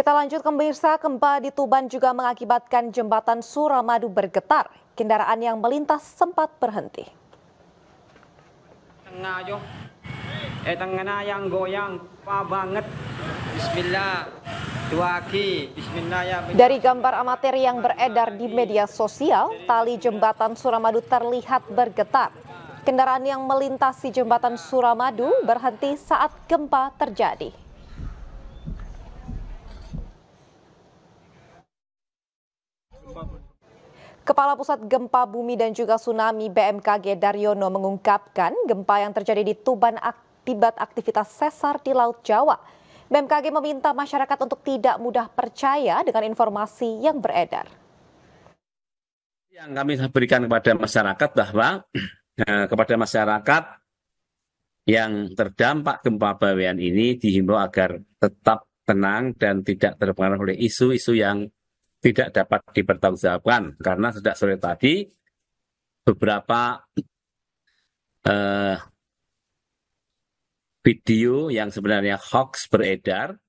Kita lanjut pemirsa, gempa di Tuban juga mengakibatkan jembatan Suramadu bergetar. Kendaraan yang melintas sempat berhenti. Tengah yo. Tengah yang goyang, pa banget. Bismillah. Dari gambar amatir yang beredar di media sosial, tali jembatan Suramadu terlihat bergetar. Kendaraan yang melintasi jembatan Suramadu berhenti saat gempa terjadi. Kepala Pusat Gempa Bumi dan juga Tsunami BMKG Daryono mengungkapkan gempa yang terjadi di Tuban akibat aktivitas sesar di Laut Jawa. BMKG meminta masyarakat untuk tidak mudah percaya dengan informasi yang beredar. Yang kami berikan kepada masyarakat bahwa kepada masyarakat yang terdampak gempa bawean ini dihimbau agar tetap tenang dan tidak terpengaruh oleh isu-isu yang tidak dapat dipertanggungjawabkan. Karena sejak sore tadi beberapa video yang sebenarnya hoax beredar